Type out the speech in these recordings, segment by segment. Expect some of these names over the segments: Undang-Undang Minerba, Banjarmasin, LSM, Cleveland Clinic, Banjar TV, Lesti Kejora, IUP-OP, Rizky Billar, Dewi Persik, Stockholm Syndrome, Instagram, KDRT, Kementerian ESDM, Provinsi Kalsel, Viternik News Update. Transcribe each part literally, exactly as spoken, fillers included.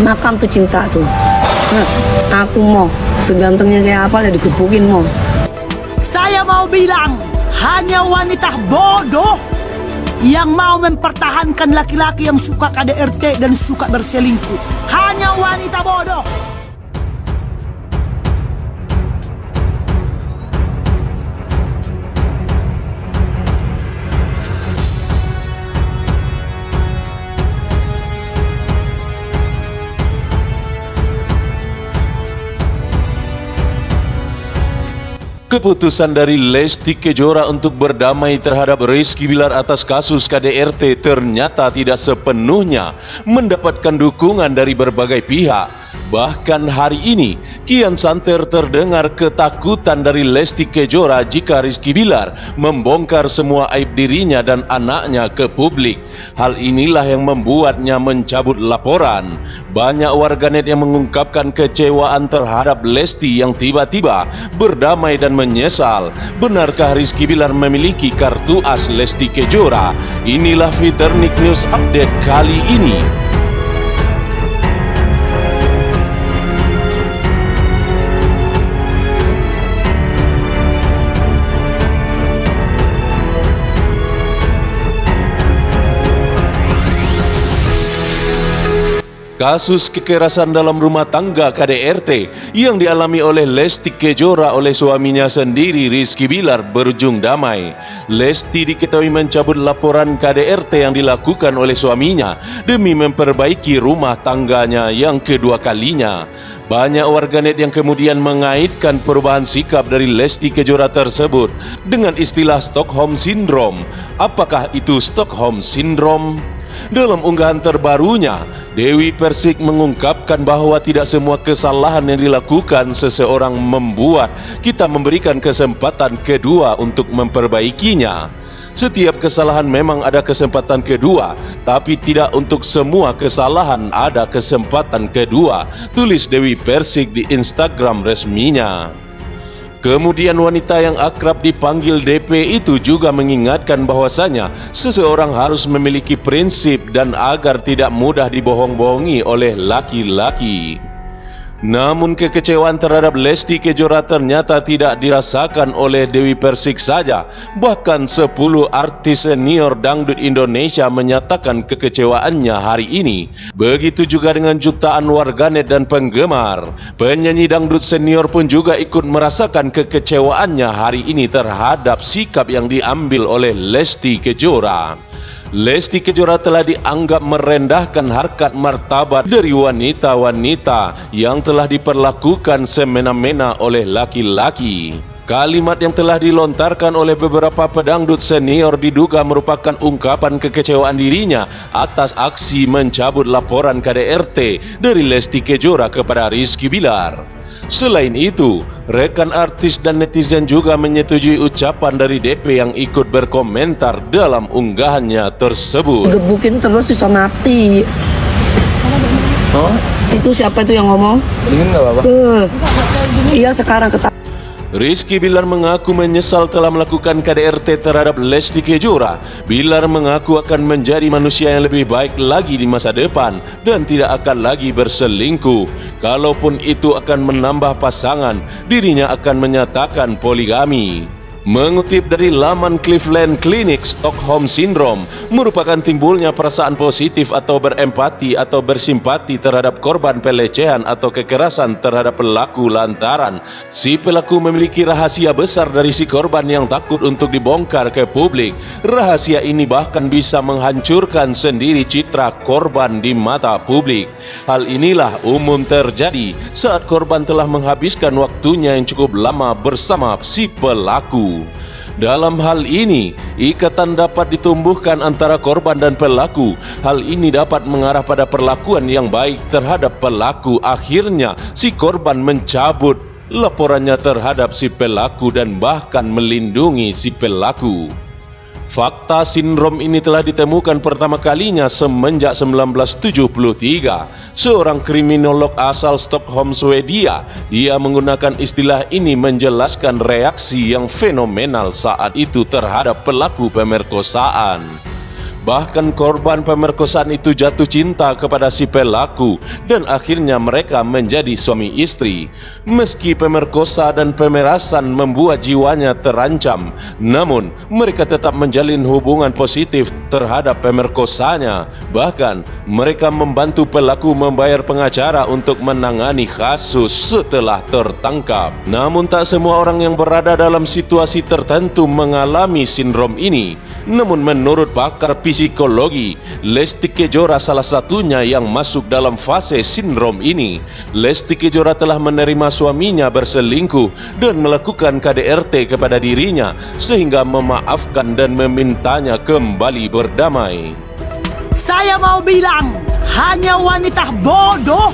makam tuh cinta tuh. Nah, aku mau segantengnya kayak apa udah dikepukin mau. Saya mau bilang, hanya wanita bodoh yang mau mempertahankan laki-laki yang suka K D R T dan suka berselingkuh. Hanya wanita bodoh. Keputusan dari Lesti Kejora untuk berdamai terhadap Rizky Billar atas kasus K D R T ternyata tidak sepenuhnya mendapatkan dukungan dari berbagai pihak. Bahkan hari ini, kian santer terdengar ketakutan dari Lesti Kejora jika Rizky Billar membongkar semua aib dirinya dan anaknya ke publik. Hal inilah yang membuatnya mencabut laporan. Banyak warganet yang mengungkapkan kecewaan terhadap Lesti yang tiba-tiba berdamai dan menyesal. Benarkah Rizky Billar memiliki kartu as Lesti Kejora? Inilah Viternik News Update kali ini. Kasus kekerasan dalam rumah tangga K D R T yang dialami oleh Lesti Kejora oleh suaminya sendiri Rizky Billar berujung damai. Lesti diketahui mencabut laporan K D R T yang dilakukan oleh suaminya demi memperbaiki rumah tangganya yang kedua kalinya. Banyak warganet yang kemudian mengaitkan perubahan sikap dari Lesti Kejora tersebut dengan istilah Stockholm Syndrome. Apakah itu Stockholm Syndrome? Dalam unggahan terbarunya, Dewi Persik mengungkapkan bahwa tidak semua kesalahan yang dilakukan seseorang membuat kita memberikan kesempatan kedua untuk memperbaikinya. Setiap kesalahan memang ada kesempatan kedua, tapi tidak untuk semua kesalahan ada kesempatan kedua, tulis Dewi Persik di Instagram resminya. Kemudian wanita yang akrab dipanggil D P itu juga mengingatkan bahwasanya seseorang harus memiliki prinsip dan agar tidak mudah dibohong-bohongi oleh laki-laki. Namun kekecewaan terhadap Lesti Kejora ternyata tidak dirasakan oleh Dewi Persik saja. Bahkan sepuluh artis senior dangdut Indonesia menyatakan kekecewaannya hari ini. Begitu juga dengan jutaan warganet dan penggemar. Penyanyi dangdut senior pun juga ikut merasakan kekecewaannya hari ini terhadap sikap yang diambil oleh Lesti Kejora. Lesti Kejora telah dianggap merendahkan harkat martabat dari wanita-wanita yang telah diperlakukan semena-mena oleh laki-laki. Kalimat yang telah dilontarkan oleh beberapa pedangdut senior diduga merupakan ungkapan kekecewaan dirinya atas aksi mencabut laporan K D R T dari Lesti Kejora kepada Rizky Billar. Selain itu, rekan artis dan netizen juga menyetujui ucapan dari D P yang ikut berkomentar dalam unggahannya tersebut. Gebukin terus bisa mati. Oh? Situ siapa itu yang ngomong? Ini nggak apa-apa. Uh, iya sekarang ketahuan. Rizky Billar mengaku menyesal telah melakukan K D R T terhadap Lesti Kejora. Billar mengaku akan menjadi manusia yang lebih baik lagi di masa depan dan tidak akan lagi berselingkuh. Kalaupun itu akan menambah pasangan, dirinya akan menyatakan poligami. Mengutip dari laman Cleveland Clinic, Stockholm Syndrome merupakan timbulnya perasaan positif atau berempati atau bersimpati terhadap korban pelecehan atau kekerasan terhadap pelaku lantaran si pelaku memiliki rahasia besar dari si korban yang takut untuk dibongkar ke publik. Rahasia ini bahkan bisa menghancurkan sendiri citra korban di mata publik. Hal inilah umum terjadi saat korban telah menghabiskan waktunya yang cukup lama bersama si pelaku. Dalam hal ini, ikatan dapat ditumbuhkan antara korban dan pelaku. Hal ini dapat mengarah pada perlakuan yang baik terhadap pelaku. Akhirnya, si korban mencabut laporannya terhadap si pelaku dan bahkan melindungi si pelaku. Fakta sindrom ini telah ditemukan pertama kalinya semenjak seribu sembilan ratus tujuh puluh tiga. Seorang kriminolog asal Stockholm, Swedia, dia menggunakan istilah ini menjelaskan reaksi yang fenomenal saat itu terhadap pelaku pemerkosaan. Bahkan korban pemerkosaan itu jatuh cinta kepada si pelaku dan akhirnya mereka menjadi suami istri. Meski pemerkosa dan pemerasan membuat jiwanya terancam, namun mereka tetap menjalin hubungan positif terhadap pemerkosanya. Bahkan mereka membantu pelaku membayar pengacara untuk menangani kasus setelah tertangkap. Namun tak semua orang yang berada dalam situasi tertentu mengalami sindrom ini. Namun menurut pakar psikologi, Lesti Kejora salah satunya yang masuk dalam fase sindrom ini. Lesti Kejora telah menerima suaminya berselingkuh dan melakukan K D R T kepada dirinya, sehingga memaafkan dan memintanya kembali berdamai. Saya mau bilang, hanya wanita bodoh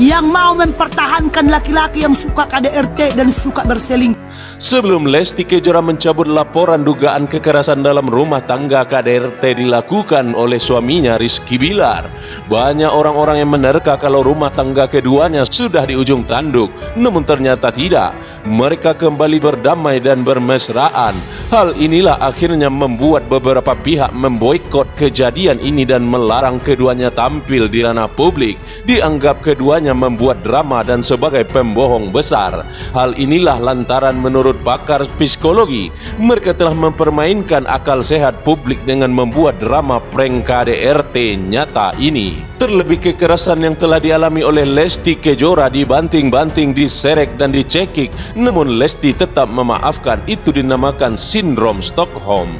yang mau mempertahankan laki-laki yang suka K D R T dan suka berselingkuh. Sebelum Lesti Kejora mencabut laporan dugaan kekerasan dalam rumah tangga K D R T dilakukan oleh suaminya Rizky Billar, banyak orang-orang yang menerka kalau rumah tangga keduanya sudah di ujung tanduk, namun ternyata tidak. Mereka kembali berdamai dan bermesraan. Hal inilah akhirnya membuat beberapa pihak memboikot kejadian ini dan melarang keduanya tampil di ranah publik. Dianggap keduanya membuat drama dan sebagai pembohong besar. Hal inilah lantaran menurut pakar psikologi, mereka telah mempermainkan akal sehat publik dengan membuat drama prank K D R T nyata ini. Terlebih kekerasan yang telah dialami oleh Lesti Kejora dibanting-banting, diserek dan dicekik, namun Lesti tetap memaafkan. Itu dinamakan sindrom Stockholm.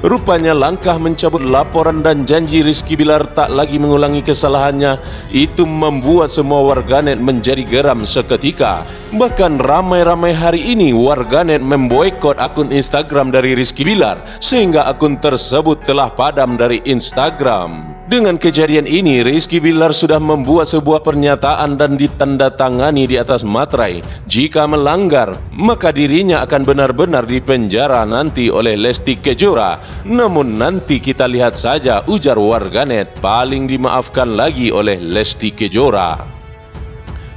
Rupanya langkah mencabut laporan dan janji Rizky Billar tak lagi mengulangi kesalahannya itu membuat semua warganet menjadi geram seketika. Bahkan ramai-ramai hari ini warganet memboikot akun Instagram dari Rizky Billar, sehingga akun tersebut telah padam dari Instagram. Dengan kejadian ini, Rizky Billar sudah membuat sebuah pernyataan dan ditandatangani di atas materai. Jika melanggar, maka dirinya akan benar-benar dipenjara nanti oleh Lesti Kejora. Namun nanti kita lihat saja, ujar warganet, paling dimaafkan lagi oleh Lesti Kejora.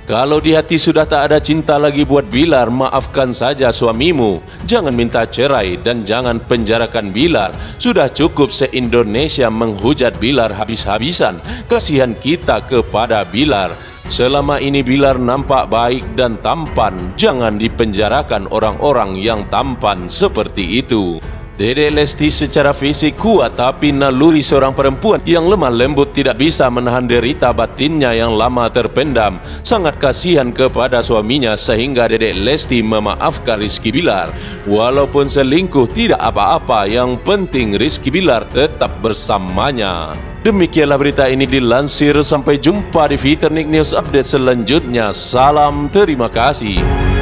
Kalau di hati sudah tak ada cinta lagi buat Billar, maafkan saja suamimu. Jangan minta cerai dan jangan penjarakan Billar. Sudah cukup se-Indonesia menghujat Billar habis-habisan. Kasihan kita kepada Billar. Selama ini Billar nampak baik dan tampan. Jangan dipenjarakan orang-orang yang tampan seperti itu. Dede Lesti secara fisik kuat, tapi naluri seorang perempuan yang lemah lembut tidak bisa menahan derita batinnya yang lama terpendam. Sangat kasihan kepada suaminya sehingga Dede Lesti memaafkan Rizky Billar. Walaupun selingkuh tidak apa-apa, yang penting Rizky Billar tetap bersamanya. Demikianlah berita ini dilansir. Sampai jumpa di Viternik News Update selanjutnya. Salam terima kasih.